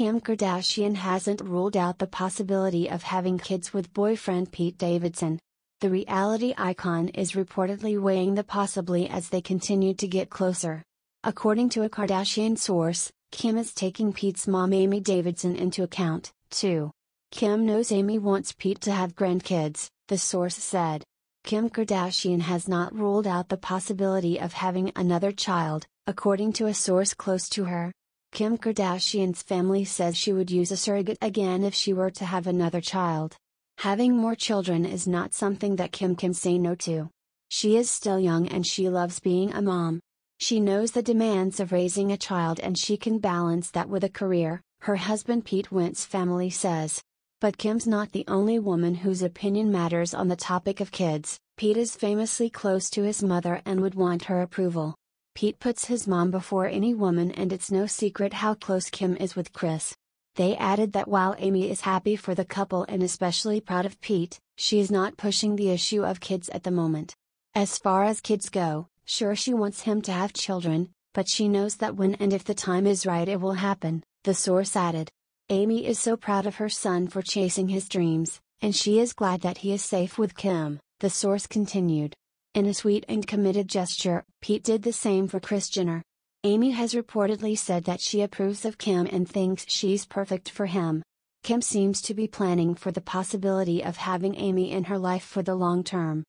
Kim Kardashian hasn't ruled out the possibility of having kids with boyfriend Pete Davidson. The reality icon is reportedly weighing the possibility as they continue to get closer. According to a Kardashian source, Kim is taking Pete's mom Amy Davidson into account, too. Kim knows Amy wants Pete to have grandkids, the source said. Kim Kardashian has not ruled out the possibility of having another child, according to a source close to her. Kim Kardashian's family says she would use a surrogate again if she were to have another child. Having more children is not something that Kim can say no to. She is still young and she loves being a mom. She knows the demands of raising a child and she can balance that with a career, her husband Pete Wentz's family says. But Kim's not the only woman whose opinion matters on the topic of kids. Pete is famously close to his mother and would want her approval. Pete puts his mom before any woman and it's no secret how close Kim is with Kris. They added that while Amy is happy for the couple and especially proud of Pete, she is not pushing the issue of kids at the moment. As far as kids go, sure she wants him to have children, but she knows that when and if the time is right it will happen, the source added. Amy is so proud of her son for chasing his dreams, and she is glad that he is safe with Kim, the source continued. In a sweet and committed gesture, Pete did the same for Kris Jenner. Amy has reportedly said that she approves of Kim and thinks she's perfect for him. Kim seems to be planning for the possibility of having Amy in her life for the long term.